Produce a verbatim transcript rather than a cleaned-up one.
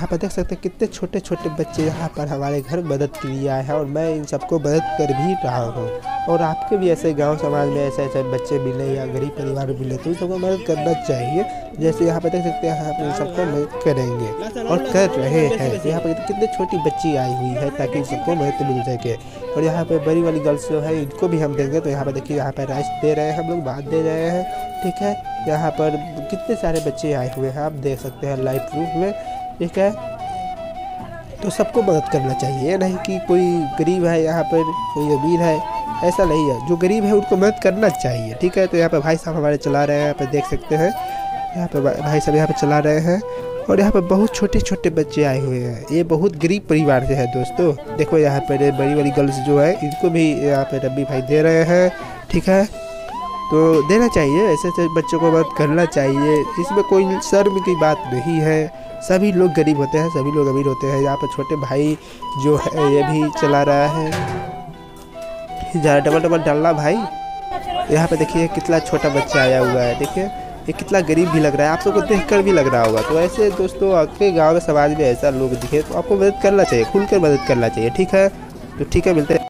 यहाँ पर देख सकते हैं कितने छोटे छोटे बच्चे यहाँ पर हमारे घर मदद के लिए आए हैं और मैं इन सबको मदद कर भी रहा हूँ। और आपके भी ऐसे गांव समाज में ऐसे ऐसे बच्चे मिले या गरीब परिवार मिले तो सबको मदद करना चाहिए। जैसे यहाँ पर देख सकते हैं हम इन सबको मदद करेंगे और कर रहे हैं। यहाँ पर कितनी छोटी बच्ची आई हुई है ताकि इन सबको मदद मिल सके। और यहाँ पर बड़ी वाली गर्ल्स जो है इनको भी हम देंगे। तो यहाँ पर देखिए यहाँ पर राइस दे रहे हैं हम लोग, भात दे रहे हैं, ठीक है। यहाँ पर कितने सारे बच्चे आए हुए हैं आप देख सकते हैं लाइट रूप में, ठीक है। तो सबको मदद करना चाहिए, नहीं कि कोई गरीब है यहाँ पर कोई अमीर है, ऐसा नहीं है। जो गरीब है उनको मदद करना चाहिए, ठीक है। तो यहाँ पर भाई साहब हमारे चला रहे हैं, यहाँ पर देख सकते हैं यहाँ पर भाई साहब यहाँ पर चला रहे हैं। और यहाँ पर बहुत छोटे छोटे बच्चे आए हुए हैं, ये बहुत गरीब परिवार से है दोस्तों। देखो यहाँ पर बड़ी बड़ी गर्ल्स जो है इनको भी यहाँ पर रब्बी भाई दे रहे हैं, ठीक है। तो देना चाहिए, ऐसे ऐसे बच्चों को मदद करना चाहिए, इसमें कोई शर्म की बात नहीं है। सभी लोग गरीब होते हैं, सभी लोग अमीर होते हैं। यहाँ पर छोटे भाई जो है ये भी चला रहा है, ज़्यादा डबल डबल डालना भाई। यहाँ पे देखिए कितना छोटा बच्चा आया हुआ है, देखिए ये कितना गरीब भी लग रहा है, आप सबको देखकर भी लग रहा होगा। तो ऐसे दोस्तों आपके गाँव में समाज में ऐसा लोग दिखे तो आपको मदद करना चाहिए, खुलकर मदद करना चाहिए, ठीक है। तो ठीक है, मिलते हैं।